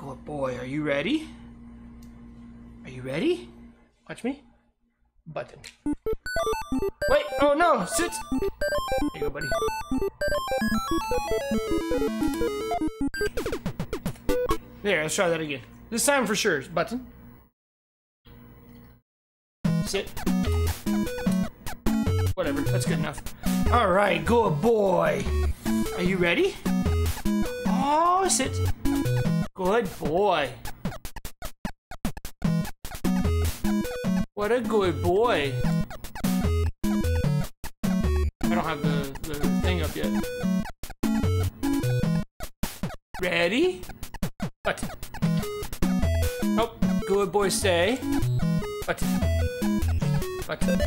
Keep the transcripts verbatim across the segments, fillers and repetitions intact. Good boy, are you ready? Are you ready? Watch me. Button. Wait, oh no, sit! There you go, buddy. There, let's try that again. This time for sure, button. Sit. Whatever, that's good enough. Alright, good boy. Are you ready? Oh, sit. Good boy. What a good boy. I don't have the, the thing up yet. Ready? Button. Oh, good boy, stay. Button. Button.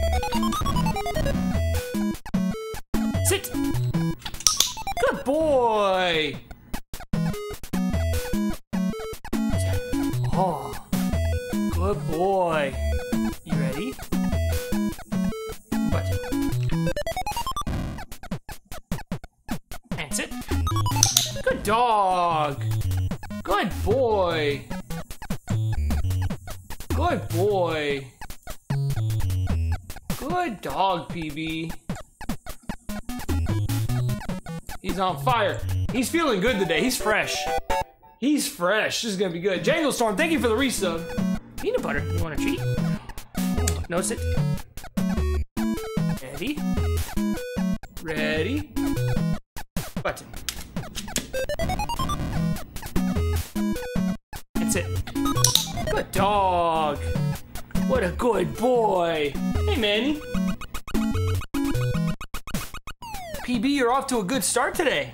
Sit. Good boy. Oh, good boy. You ready? Button. And sit. Good dog. Good boy. Good boy. Good dog, P B. He's on fire. He's feeling good today. He's fresh. He's fresh. This is gonna be good. Jangle Storm, thank you for the resub. Peanut Butter, you wanna cheat? No, sit. Ready? Ready? Button. That's it. Good dog. What a good boy. Hey, Manny. P B, you're off to a good start today.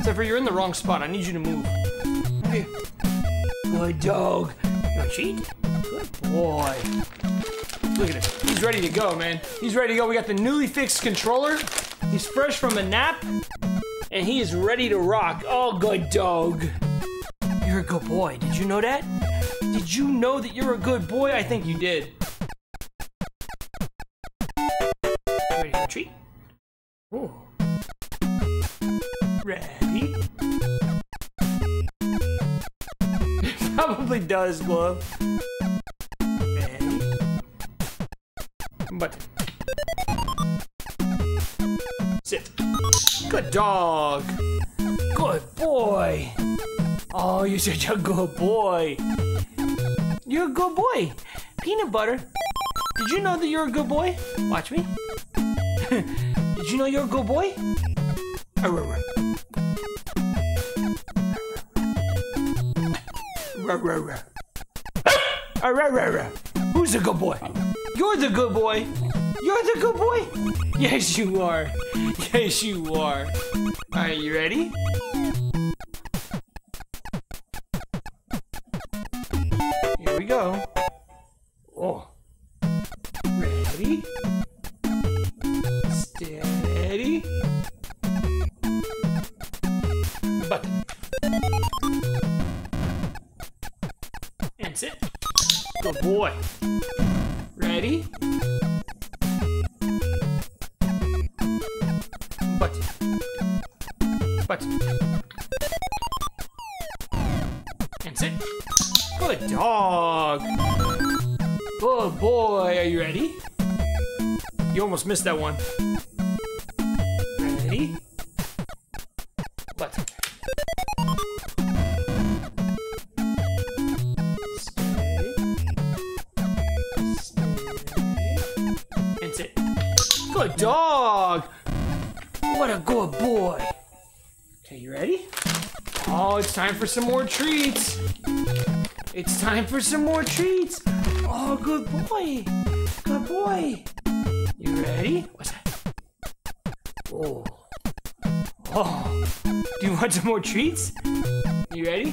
Except for you're in the wrong spot. I need you to move. Good dog. You wanna cheat? Good boy. Look at him. He's ready to go, man. He's ready to go. We got the newly fixed controller. He's fresh from a nap. And he is ready to rock. Oh, good dog. You're a good boy. Did you know that? Did you know that you're a good boy? I think you did. Ready for a treat? Ooh. Ready? Probably does, Glove. Ready? Button. Sit. Good dog. Good boy. Oh, you're such a good boy. You're a good boy. Peanut Butter, did you know that you're a good boy? Watch me. Did you know you're a good boy? Who's a good boy? You're the good boy. You're the good boy? Yes, you are. Yes, you are. Alright, you ready? Here we go. Oh. Ready? Steady. Button. And sit. Good boy. Ready? Button. And sit. Good dog. Good boy. Are you ready? You almost missed that one. Ready? Button. Stay. Stay. And sit. Good dog. What a good boy. Okay, you ready? Oh, it's time for some more treats. It's time for some more treats. Oh, good boy. Good boy. You ready? What's that? Oh. Oh. Do you want some more treats? You ready?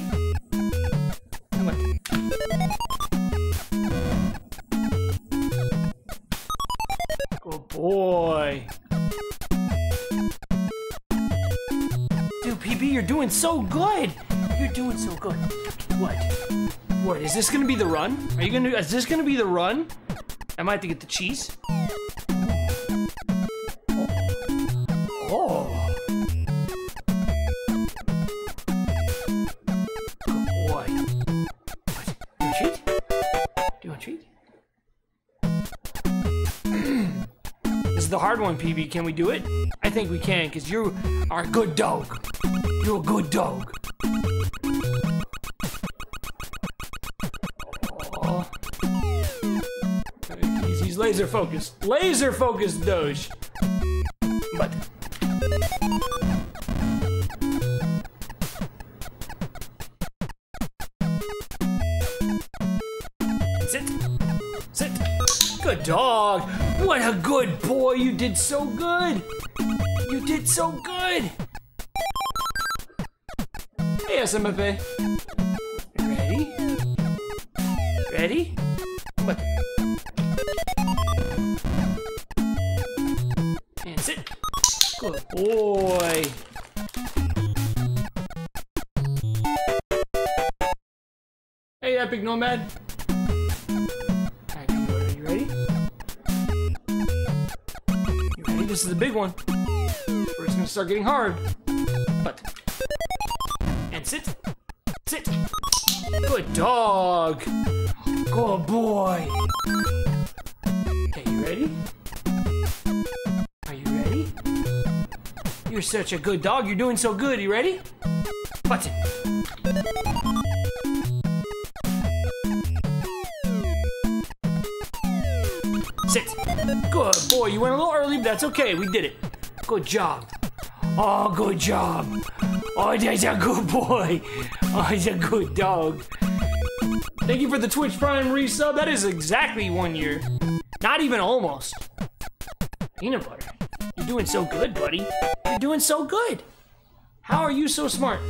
Come on. Good boy. P B, you're doing so good. You're doing so good. What? What? Is this gonna be the run? Are you gonna? Is this gonna be the run? I might have to get the cheese. Oh. Good boy. the hard one, P B. Can we do it? I think we can, because you are a good dog. You're a good dog. Oh. He's, he's laser focused. Laser focused, Doge. But. Sit. Sit. Good dog. What a good boy. You did so good. You did so good. Yes, M F A. Ready? Ready? But. And sit. Good boy. Hey, Epic Nomad. Alright, are you ready? You ready? This is the big one. We're just gonna start getting hard. But. Sit. Sit. Good dog. Good boy. Okay, you ready? Are you ready? You're such a good dog. You're doing so good. You ready? Button. Sit. Good boy. You went a little early, but that's okay. We did it. Good job. Oh, good job. Oh, that's a good boy. Oh, he's a good dog. Thank you for the Twitch Prime resub. That is exactly one year. Not even almost. Peanut Butter, you're doing so good, buddy. You're doing so good. How are you so smart?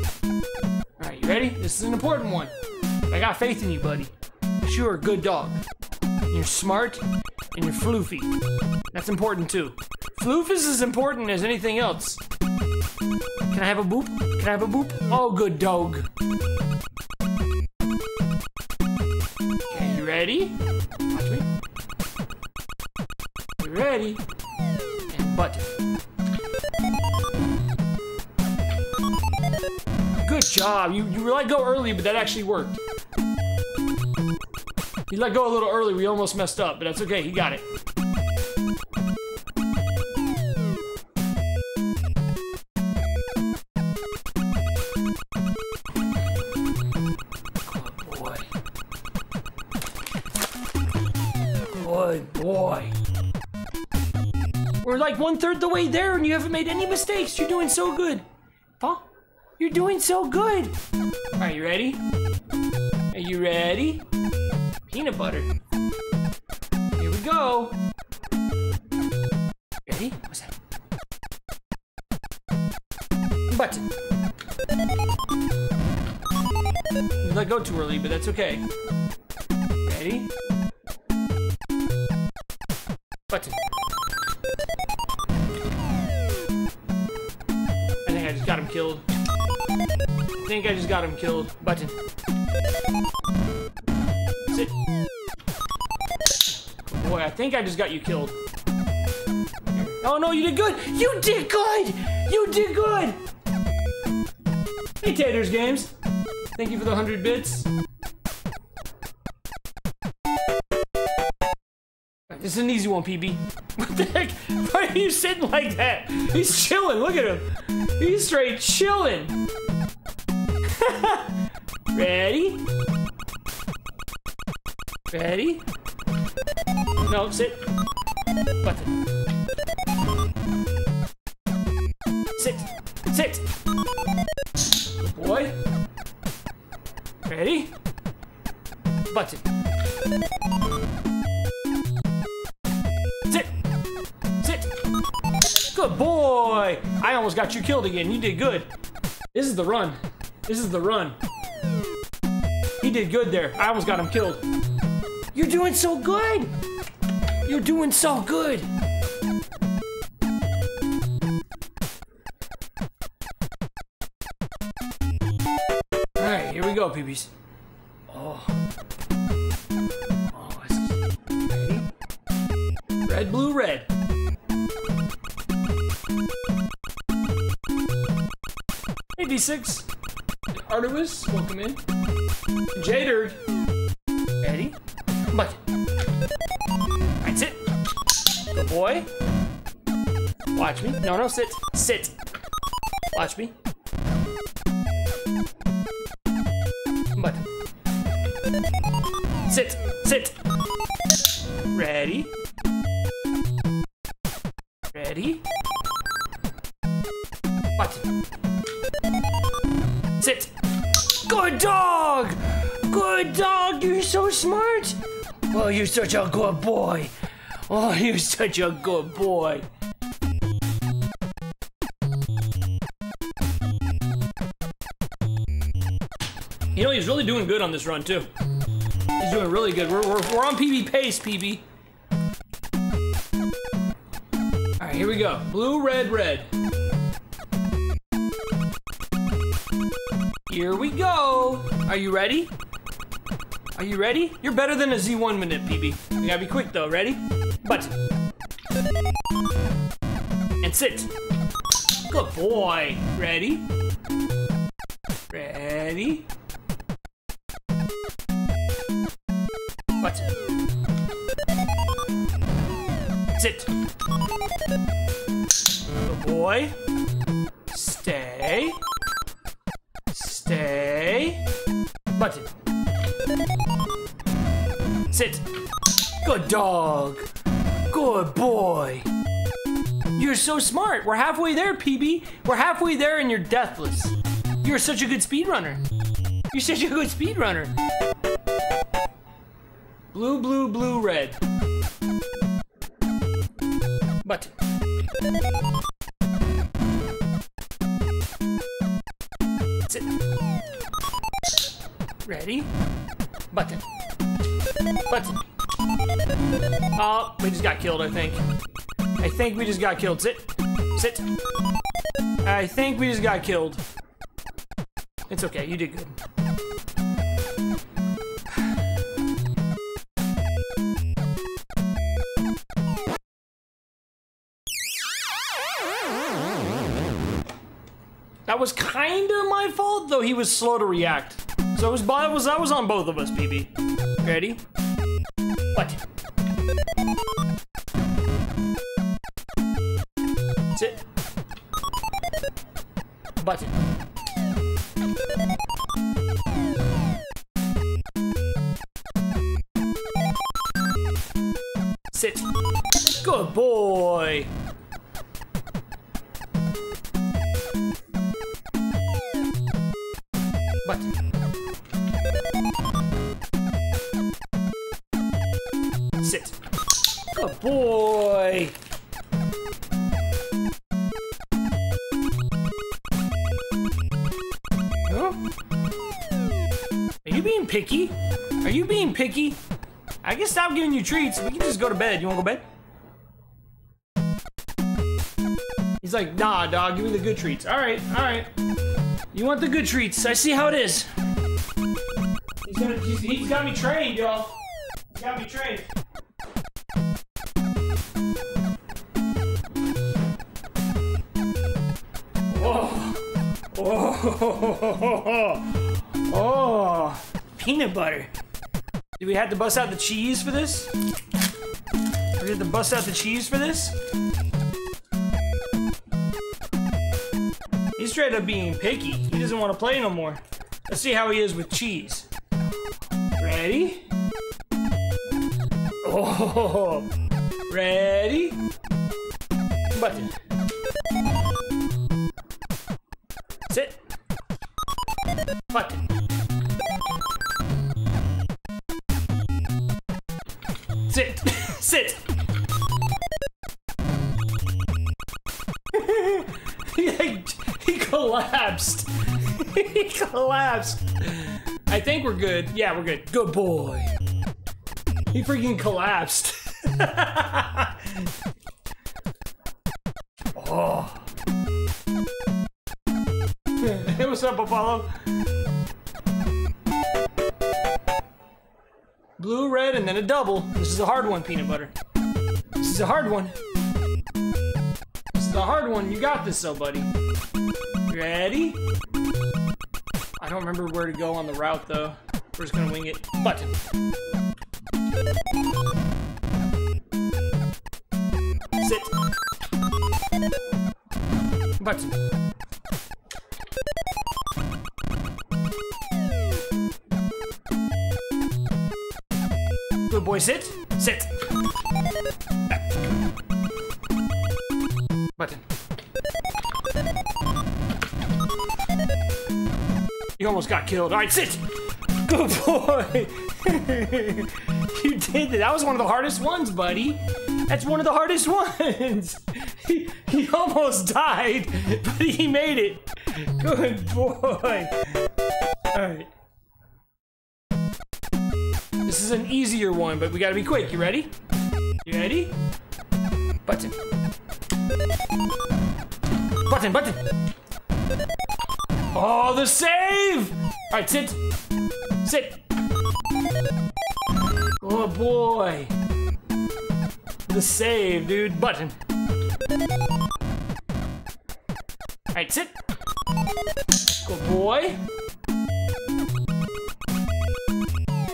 All right, you ready? This is an important one. I got faith in you, buddy. You're a good dog. You're smart and you're floofy. That's important too. Floof is as important as anything else. Can I have a boop? Can I have a boop? Oh, good dog. Okay, you ready? Watch me. You ready? And button. Good job. You, you let go early, but that actually worked. You let go a little early. We almost messed up, but that's okay. He got it. Like one third the way there, and you haven't made any mistakes. You're doing so good, huh? You're doing so good. All right, you ready? Are you ready? Peanut Butter. Here we go. Ready? What's that? Button. You let go too early, but that's okay. Ready? Button. Got him killed. I think I just got him killed. Button. Sit. Boy, I think I just got you killed. Oh no, you did good! You did good! You did good! Hey, Taters Games. Thank you for the one hundred bits. This is an easy one, P B. What the heck? Why are you sitting like that? He's chilling. Look at him. He's straight chilling. Ready? Ready? No, sit. Button. Sit. Sit. Good boy. Ready? Button. Good boy! I almost got you killed again. You did good. This is the run. This is the run. He did good there. I almost got him killed. You're doing so good! You're doing so good! Alright, here we go, P Bs. Oh. Oh, this is... Red, blue, red. D six, Artemis, welcome in. Jader, ready? Button. That's it. Good boy. Watch me. No, no, sit. Sit. Watch me. But. Sit. Sit. Ready. Ready. Watch. Sit. Good dog! Good dog, you're so smart! Oh, you're such a good boy! Oh, you're such a good boy! You know, he's really doing good on this run, too. He's doing really good. We're, we're, we're on P B pace, P B. Alright, here we go. Blue, red, red. Here we go! Are you ready? Are you ready? You're better than a Z one minute, P B. You gotta be quick though, ready? But. And sit. Good boy. Ready? Ready? But. Sit. Good boy. Stay. Stay. Button. Sit. Good dog. Good boy. You're so smart. We're halfway there, P B. We're halfway there and you're deathless. You're such a good speedrunner. You're such a good speedrunner. Blue, blue, blue, red. Button. Sit. Ready? Button. Button. Oh, we just got killed, I think. I think we just got killed. Sit. Sit. I think we just got killed. It's okay, you did good. That was kinda my fault, though he was slow to react. So it was, by, it was, that was on both of us, P B. Ready? What? Sit. Button. Sit. Good boy. Button. Sit. Good boy. Huh? Are you being picky? Are you being picky? I can stop giving you treats. We can just go to bed. You wanna go to bed? He's like, nah, dog. Give me the good treats. All right, all right. You want the good treats? I see how it is. He's gonna, he's, he's got me trained, y'all. He's got me trained. Oh, oh, oh, oh, oh, peanut butter. Did we have to bust out the cheese for this? We had to bust out the cheese for this? He's straight up being picky. He doesn't want to play no more. Let's see how he is with cheese. Ready? Oh, ready? Button. Sit. Button. Sit. Sit. he, he collapsed. he collapsed. I think we're good. Yeah, we're good. Good boy. He freaking collapsed. oh. Hey, what's up, Apollo? Blue, red, and then a double. This is a hard one, peanut butter. This is a hard one. This is a hard one. You got this, though, buddy. Ready? I don't remember where to go on the route, though. We're just gonna wing it. Button. Sit. button. Good boy, sit. Sit. Back. Button. You almost got killed. All right, sit. Good boy. You did it. That was one of the hardest ones, buddy. That's one of the hardest ones. He, he almost died, but he made it. Good boy. Alright. This is an easier one, but we gotta be quick. You ready? You ready? Button. Button, button. Oh, the save! Alright, sit. Sit. Oh boy. The save, dude. Button. Alright, sit. Good boy.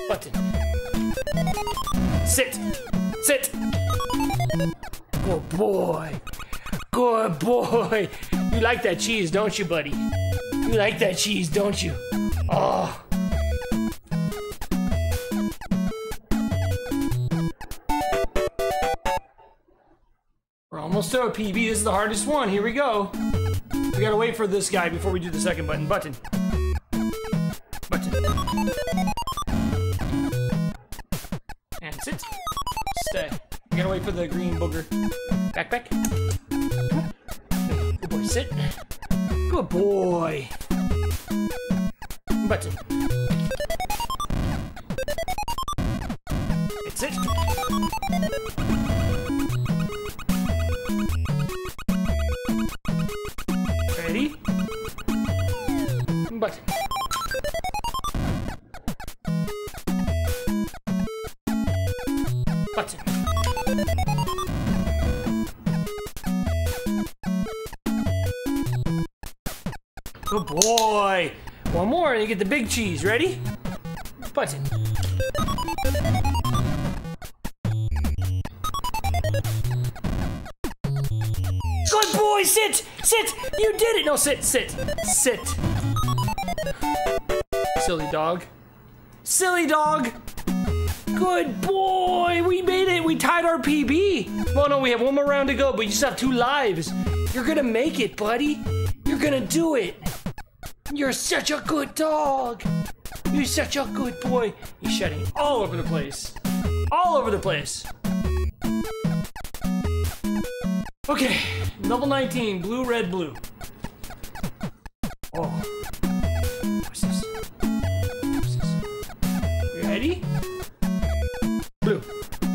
Button. Sit. Sit. Good boy. Good boy. You like that cheese, don't you, buddy? You like that cheese, don't you? Oh. Almost throw a P B. This is the hardest one. Here we go. We gotta wait for this guy before we do the second button. Button. Button. And sit. Stay. We gotta wait for the green booger. Back, back. Good boy. Sit. Good boy. Button. It's it. Button. Button. Good boy. One more and you get the big cheese. Ready? Button. Good boy. Sit. Sit. You did it. No, sit. Sit. Sit. Silly dog. Silly dog! Good boy! We made it! We tied our P B! Well, no, we have one more round to go, but you still have two lives. You're gonna make it, buddy. You're gonna do it. You're such a good dog. You're such a good boy. He's shedding all over the place. All over the place. Okay, level nineteen, blue, red, blue. Oh. Ready? Blue.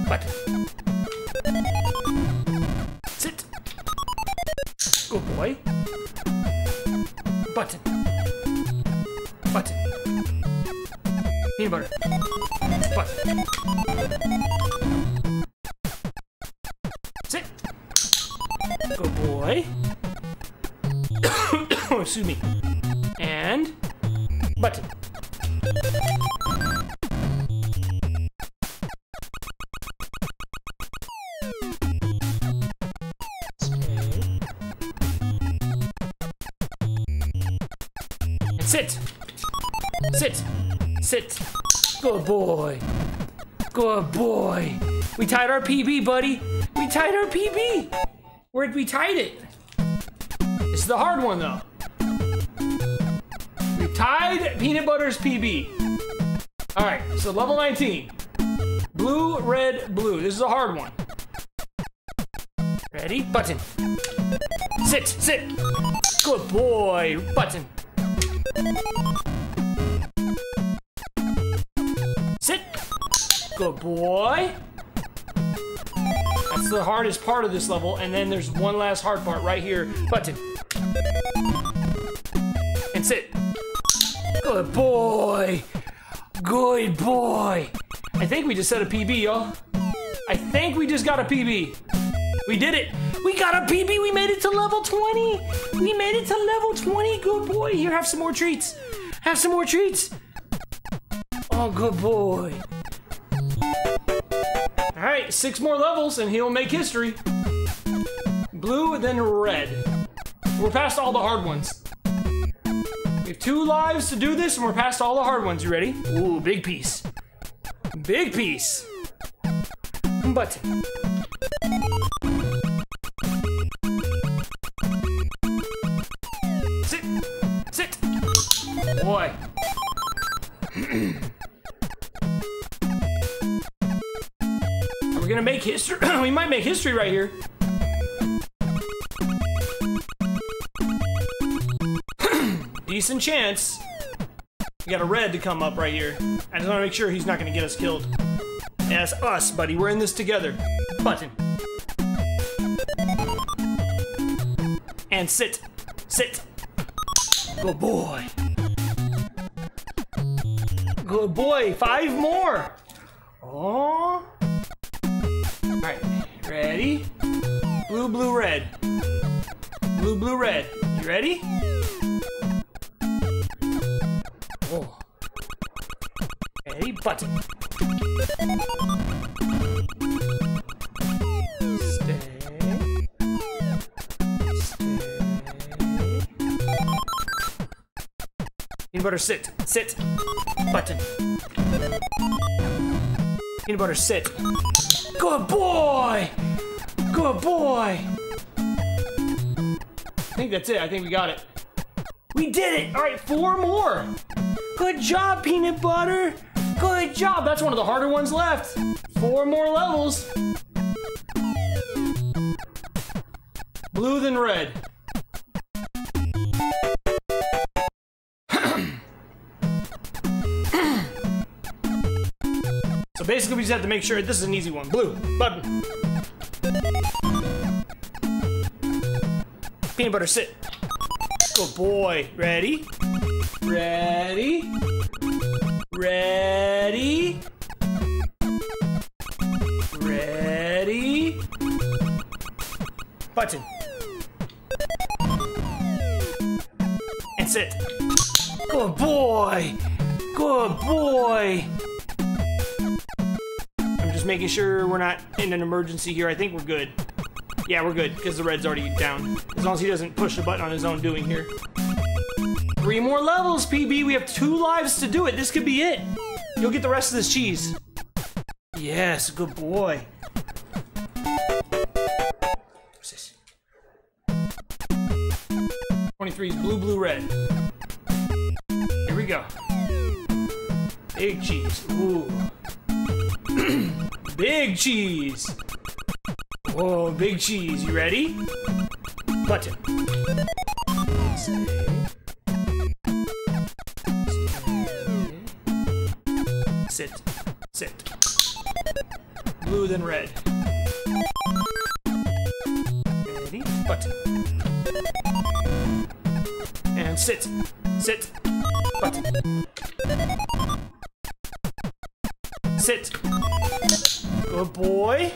Button. Sit. Good boy. Button. Button. Peanut butter. Button. Sit. Good boy. Excuse me. And button. Sit. Sit. Sit. Good boy. Good boy. We tied our P B, buddy. We tied our P B. Where'd we tied it? It's the hard one, though. We tied Peanut Butter's P B. All right, so level nineteen. Blue, red, blue. This is a hard one. Ready? Button. Sit. Sit. Good boy. Button. Sit. Good boy. That's the hardest part of this level, and then there's one last hard part right here. Button. And sit. Good boy. Good boy. I think we just set a P B, y'all. I think we just got a P B. We did it. We got a P B. We made it to level twenty. We made it to level twenty. Good boy. Here, have some more treats. Have some more treats. Oh, good boy. All right, six more levels, and he'll make history. Blue, then red. We're past all the hard ones. We have two lives to do this, and we're past all the hard ones. You ready? Ooh, big piece. Big piece. Button. Sit. Sit. Boy. Are we gonna make history? We might make history right here. Decent chance. We got a red to come up right here. I just want to make sure he's not going to get us killed. That's us, buddy. We're in this together. Button. And sit. Sit. Good boy. Good boy. Five more. Oh. All right. Ready? Blue, blue, red. Blue, blue, red. You ready? Oh. Ready? Button. Stay. Stay. Peanut butter, sit. Sit. Button. Peanut butter, sit. Good boy! Good boy! I think that's it. I think we got it. We did it! Alright, four more! Good job, Peanut Butter! Good job! That's one of the harder ones left! Four more levels! Blue then red. So basically we just have to make sure this is an easy one. Blue, button. Peanut Butter, sit. Good boy. Ready? Ready? Ready? Ready? Button. And sit. Good boy! Good boy! I'm just making sure we're not in an emergency here. I think we're good. Yeah, we're good, because the red's already down. As long as he doesn't push the button on his own doing here. Three more levels, P B. We have two lives to do it. This could be it. You'll get the rest of this cheese. Yes, good boy. What's this? twenty-three is blue, blue, red. Here we go. Big cheese. Ooh. Big cheese. Whoa, big cheese. You ready? Button. Stay. Stay. Sit. Sit. Blue then red. Ready? Button. And sit. Sit. Button. Sit. Good boy.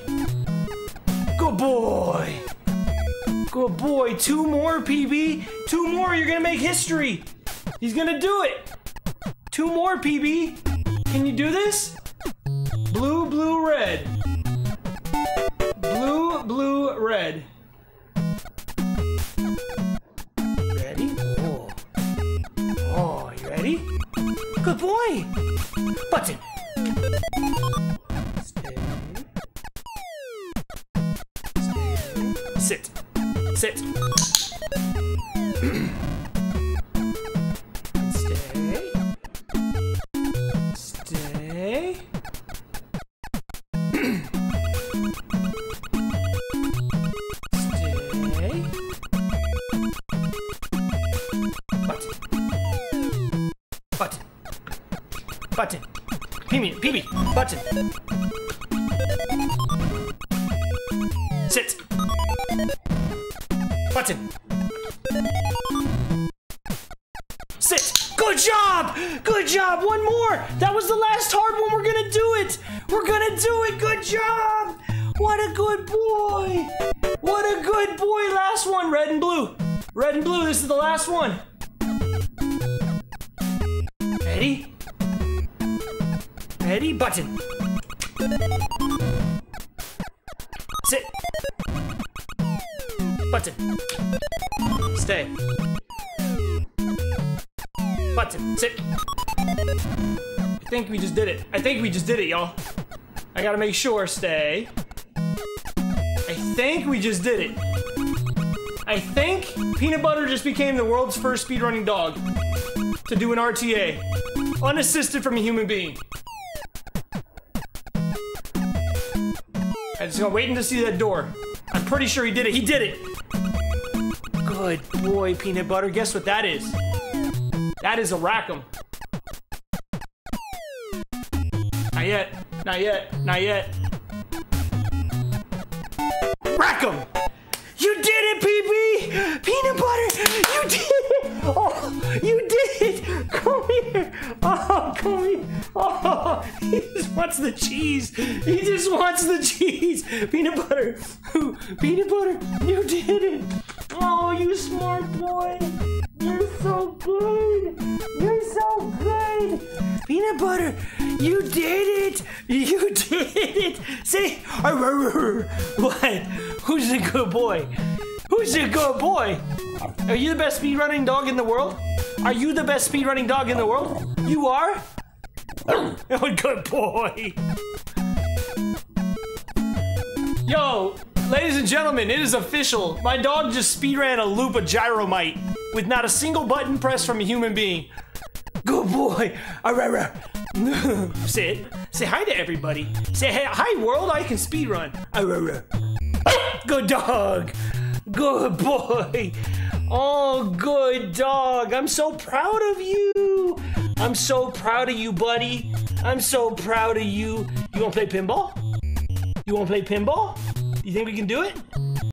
Good boy! Good boy! Two more, P B! Two more, you're gonna make history! He's gonna do it! Two more, P B! Can you do this? Blue, blue, red. Blue, blue, red. Ready? Oh, oh, you ready? Good boy! Button! Sit. Sit. Stay. Stay. Stay. Button. Button. Button. P B. P B. Button. Sit. Button. Sit. Good job! Good job! One more! That was the last hard one. We're gonna do it! We're gonna do it! Good job! What a good boy! What a good boy! Last one! Red and blue! Red and blue, this is the last one! Ready? Ready? Button. Sit. Button. stay. Button, sit. I think we just did it. I think we just did it, y'all. I gotta make sure, stay. I think we just did it. I think Peanut Butter just became the world's first speedrunning dog to do an R T A, unassisted from a human being. I'm just gonna waiting to see that door. I'm pretty sure he did it. He did it. Good boy, Peanut Butter. Guess what that is? That is a Rackham. Not yet. Not yet. Not yet. Rackham! You did it, P B! Peanut Butter! You did it! Oh, you did it! Come here! Oh, come here! Oh, he just wants the cheese! He just wants the cheese! Peanut Butter! Peanut Butter! You did it! Oh, you smart boy! You're so good! You're so good! Peanut Butter! You did it! You did it! Say, what? Who's a good boy? Who's a good boy? Are you the best speedrunning dog in the world? Are you the best speedrunning dog in the world? You are? Oh, good boy! Yo, ladies and gentlemen, it is official. My dog just speedran a loop of Gyromite with not a single button pressed from a human being. Good boy! Arrara! Sit. Say hi to everybody. Say, hey, hi world, I can speedrun. Good dog. Good boy. Oh, good dog. I'm so proud of you. I'm so proud of you, buddy. I'm so proud of you. You want to play pinball? You want to play pinball? You think we can do it?